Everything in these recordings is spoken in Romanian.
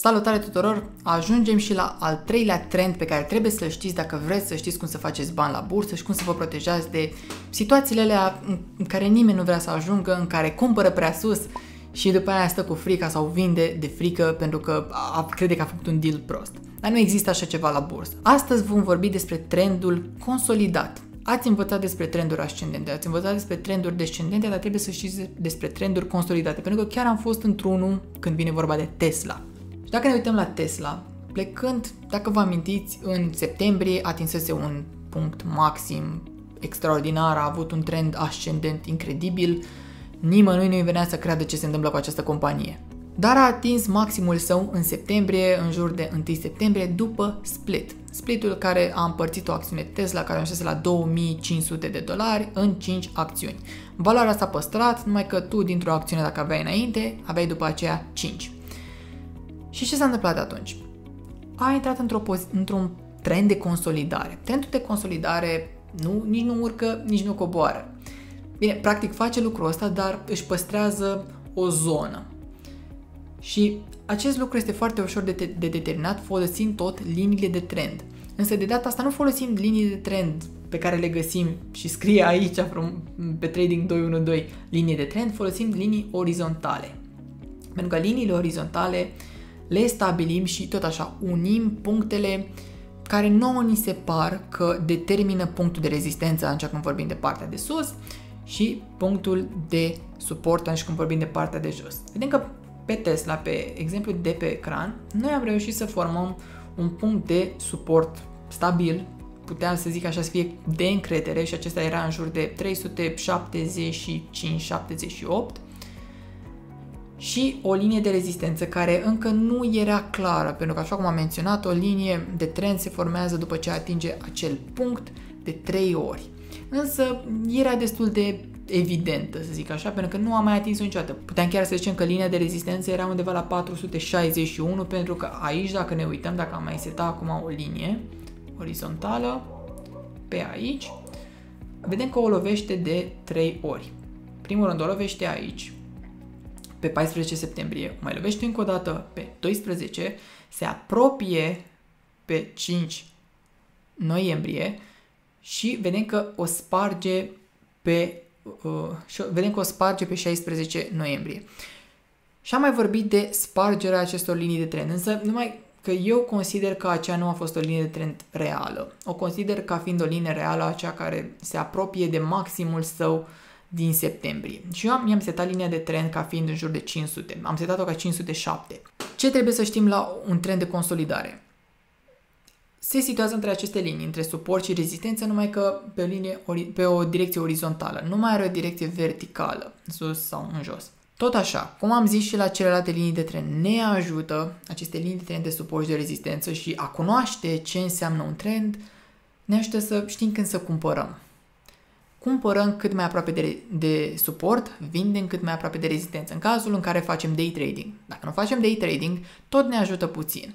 Salutare tuturor! Ajungem și la al treilea trend pe care trebuie să-l știți dacă vreți să știți cum să faceți bani la bursă și cum să vă protejați de situațiile alea în care nimeni nu vrea să ajungă, în care cumpără prea sus și după aia stă cu frica sau vinde de frică pentru că crede că a făcut un deal prost. Dar nu există așa ceva la bursă. Astăzi vom vorbi despre trendul consolidat. Ați învățat despre trenduri ascendente, ați învățat despre trenduri descendente, dar trebuie să știți despre trenduri consolidate, pentru că chiar am fost într-unul când vine vorba de Tesla. Și dacă ne uităm la Tesla, plecând, dacă vă amintiți, în septembrie atinsese un punct maxim extraordinar, a avut un trend ascendent incredibil, nimănui nu-i venea să creadă ce se întâmplă cu această companie. Dar a atins maximul său în septembrie, în jur de 1 septembrie, după split. Splitul care a împărțit o acțiune Tesla care ajunsese la $2500 în 5 acțiuni. Valoarea s-a păstrat, numai că tu dintr-o acțiune dacă aveai înainte, aveai după aceea 5. Și ce s-a întâmplat atunci? A intrat într-un trend de consolidare. Trendul de consolidare nici nu urcă, nici nu coboară. Bine, practic face lucrul ăsta, dar își păstrează o zonă. Și acest lucru este foarte ușor de determinat folosind tot liniile de trend. Însă de data asta nu folosim linii de trend pe care le găsim și scrie aici pe Trading 212 linie de trend, folosim linii orizontale. Pentru că liniile orizontale le stabilim și tot așa unim punctele care nouă ni se par că determină punctul de rezistență atunci când vorbim de partea de sus și punctul de suport atunci când vorbim de partea de jos. Vedem că pe Tesla, pe exemplu de pe ecran, noi am reușit să formăm un punct de suport stabil, puteam să zic așa să fie de încredere și acesta era în jur de 375-78 și o linie de rezistență care încă nu era clară, pentru că așa cum am menționat, o linie de trend se formează după ce atinge acel punct de 3 ori. Însă era destul de evidentă, să zic așa, pentru că nu am mai atins-o niciodată. Puteam chiar să zicem că linia de rezistență era undeva la 461, pentru că aici, dacă ne uităm, dacă am mai setat acum o linie orizontală pe aici, vedem că o lovește de 3 ori. Primul rând o lovește aici, pe 14 septembrie, mai lovește încă o dată pe 12, se apropie pe 5 noiembrie și vedem că o sparge pe pe 16 noiembrie. Și am mai vorbit de spargerea acestor linii de trend, însă numai că eu consider că aceea nu a fost o linie de trend reală. O consider ca fiind o linie reală, aceea care se apropie de maximul său din septembrie. Și eu mi-am setat linia de trend ca fiind în jur de 500. Am setat-o ca 507. Ce trebuie să știm la un trend de consolidare? Se situează între aceste linii, între suport și rezistență, numai că pe o direcție orizontală. Nu mai are o direcție verticală, sus sau în jos. Tot așa, cum am zis și la celelalte linii de trend, ne ajută aceste linii de trend de suport și de rezistență și a cunoaște ce înseamnă un trend, ne ajută să știm când să cumpărăm. Cumpărăm cât mai aproape de suport, vindem cât mai aproape de rezistență, în cazul în care facem day trading. Dacă nu facem day trading, tot ne ajută puțin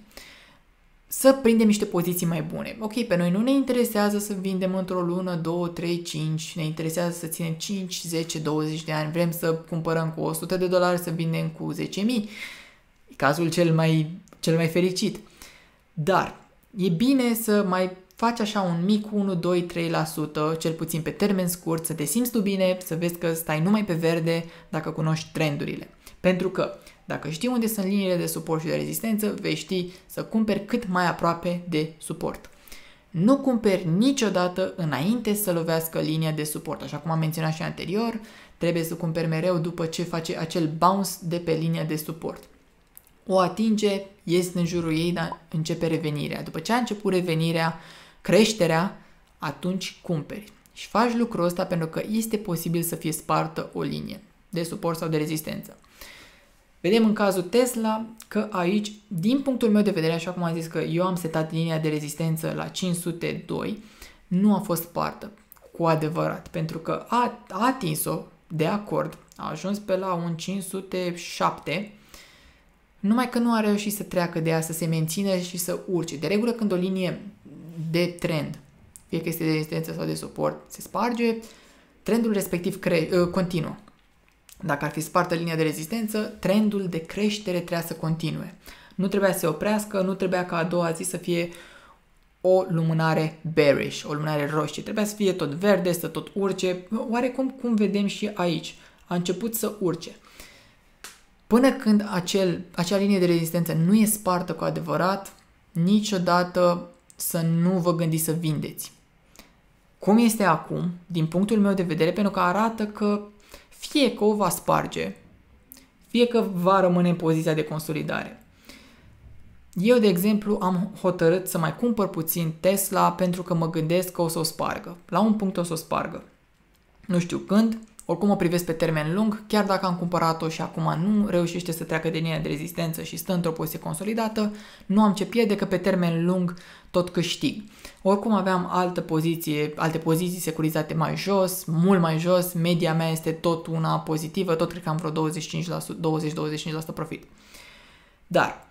să prindem niște poziții mai bune. Ok, pe noi nu ne interesează să vindem într-o lună, 2, 3, 5, ne interesează să ținem 5, 10, 20 de ani, vrem să cumpărăm cu $100, să vindem cu 10.000, e cazul cel mai fericit. Dar e bine să mai faci așa un mic 1, 2, 3%, cel puțin pe termen scurt, să te simți tu bine, să vezi că stai numai pe verde dacă cunoști trendurile. Pentru că dacă știi unde sunt liniile de suport și de rezistență, vei ști să cumperi cât mai aproape de suport. Nu cumperi niciodată înainte să lovească linia de suport. Așa cum am menționat și anterior, trebuie să cumperi mereu după ce face acel bounce de pe linia de suport. O atinge, ies în jurul ei, dar începe revenirea. După ce a început revenirea, creșterea, atunci cumperi. Și faci lucrul ăsta pentru că este posibil să fie spartă o linie de suport sau de rezistență. Vedem în cazul Tesla că aici, din punctul meu de vedere, așa cum am zis că eu am setat linia de rezistență la 502, nu a fost spartă cu adevărat, pentru că a atins-o de acord, a ajuns pe la un 507, numai că nu a reușit să treacă de ea, să se mențină și să urce. De regulă, când o linie de trend, fie că este de rezistență sau de suport, se sparge, trendul respectiv continuă. Dacă ar fi spartă linia de rezistență, trendul de creștere trebuie să continue. Nu trebuia să se oprească, nu trebuia ca a doua zi să fie o lumânare bearish, o lumânare roșie. Trebuia să fie tot verde, să tot urce. Oarecum, cum vedem și aici, a început să urce. Până când acea linie de rezistență nu e spartă cu adevărat, niciodată să nu vă gândiți să vindeți. Cum este acum, din punctul meu de vedere, pentru că arată că fie că o va sparge, fie că va rămâne în poziția de consolidare. Eu, de exemplu, am hotărât să mai cumpăr puțin Tesla pentru că mă gândesc că o să o spargă. La un punct o să o spargă. Nu știu când, oricum o privesc pe termen lung, chiar dacă am cumpărat-o și acum nu reușește să treacă de linia de rezistență și stă într-o poziție consolidată, nu am ce pierde, că pe termen lung tot câștig. Oricum aveam alte poziții securizate mai jos, mult mai jos, media mea este tot una pozitivă, tot cred că am vreo 20-25% profit. Dar,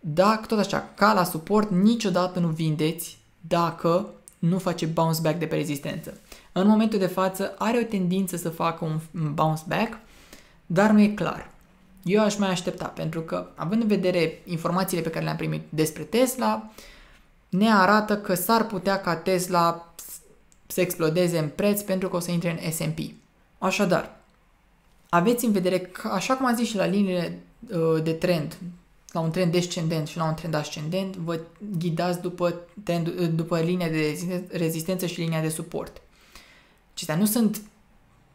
dacă tot așa, ca la suport, niciodată nu vindeți dacă nu face bounce back de pe rezistență. În momentul de față are o tendință să facă un bounce back, dar nu e clar. Eu aș mai aștepta, pentru că, având în vedere informațiile pe care le-am primit despre Tesla, ne arată că s-ar putea ca Tesla să explodeze în preț pentru că o să intre în S&P. Așadar, aveți în vedere că, așa cum am zis și la liniile de trend, la un trend descendent și la un trend ascendent, vă ghidați după linia de rezistență și linia de suport. Acestea nu sunt,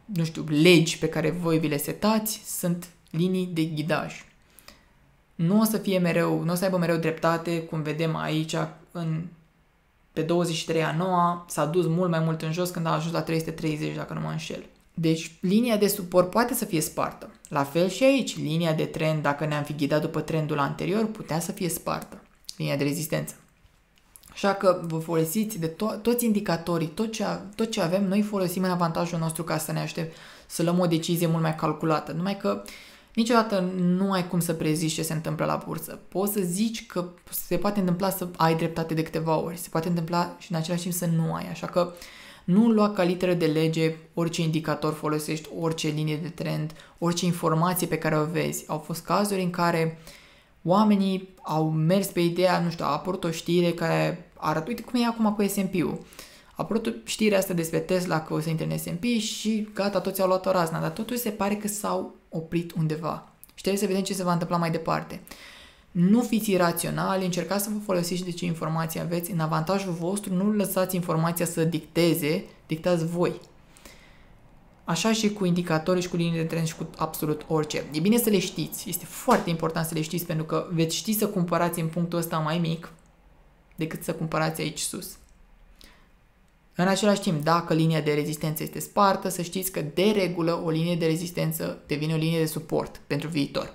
nu știu, legi pe care voi vi le setați, sunt linii de ghidaj. Nu o să fie mereu, nu o să aibă mereu dreptate, cum vedem aici, pe 23/9 s-a dus mult mai mult în jos când a ajuns la 330, dacă nu mă înșel. Deci linia de suport poate să fie spartă. La fel și aici, linia de trend, dacă ne-am fi ghidat după trendul anterior, putea să fie spartă, linia de rezistență. Așa că vă folosiți de toți indicatorii, tot ce avem, noi folosim în avantajul nostru ca să ne aștept să luăm o decizie mult mai calculată. Numai că niciodată nu ai cum să prezici ce se întâmplă la bursă. Poți să zici că se poate întâmpla să ai dreptate de câteva ori, se poate întâmpla și în același timp să nu ai. Așa că nu lua ca literă de lege orice indicator folosești, orice linie de trend, orice informație pe care o vezi. Au fost cazuri în care oamenii au mers pe ideea, nu știu, a apărut o știre care arată, uite cum e acum cu S&P-ul. A apărut știrea asta despre Tesla că o să intre în S&P și gata, toți au luat o razna, dar totuși se pare că s-au oprit undeva. Și trebuie să vedem ce se va întâmpla mai departe. Nu fiți iraționali, încercați să vă folosiți de ce informații aveți în avantajul vostru, nu lăsați informația să dictați voi. Așa și cu indicatorii și cu linii de trend și cu absolut orice. E bine să le știți, este foarte important să le știți pentru că veți ști să cumpărați în punctul ăsta mai mic decât să cumpărați aici sus. În același timp, dacă linia de rezistență este spartă, să știți că de regulă o linie de rezistență devine o linie de suport pentru viitor.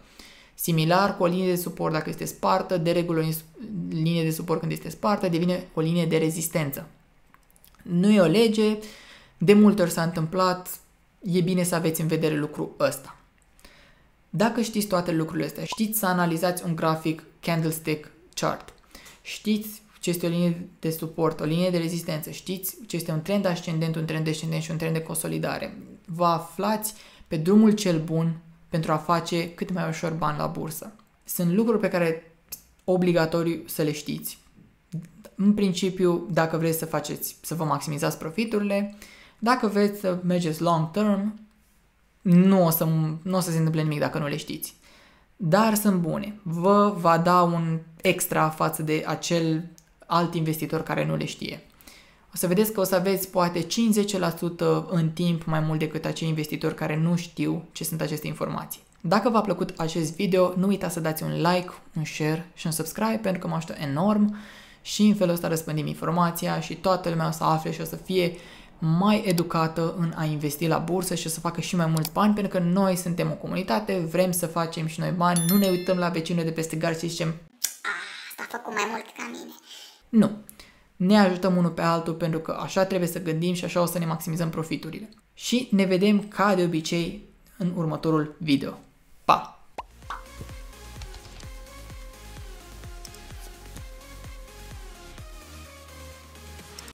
Similar cu o linie de suport dacă este spartă, de regulă o linie de suport când este spartă devine o linie de rezistență. Nu e o lege, de multe ori s-a întâmplat, e bine să aveți în vedere lucrul ăsta. Dacă știți toate lucrurile astea, știți să analizați un grafic candlestick chart, știți ce este o linie de suport, o linie de rezistență, știți ce este un trend ascendent, un trend descendent și un trend de consolidare, vă aflați pe drumul cel bun pentru a face cât mai ușor bani la bursă. Sunt lucruri pe care obligatoriu să le știți. În principiu, dacă vreți să vă maximizați profiturile, dacă vreți să mergeți long term, nu o să se întâmple nimic dacă nu le știți. Dar sunt bune. Vă va da un extra față de acel alt investitor care nu le știe. O să vedeți că o să aveți poate 50% în timp mai mult decât acei investitori care nu știu ce sunt aceste informații. Dacă v-a plăcut acest video, nu uitați să dați un like, un share și un subscribe pentru că mă ajută enorm și în felul ăsta răspândim informația și toată lumea o să afle și o să fie mai educată în a investi la bursă și o să facă și mai mulți bani pentru că noi suntem o comunitate, vrem să facem și noi bani, nu ne uităm la vecinul de peste gard și zicem s-a făcut mai mult ca mine. Nu. Ne ajutăm unul pe altul pentru că așa trebuie să gândim și așa o să ne maximizăm profiturile. Și ne vedem ca de obicei în următorul video.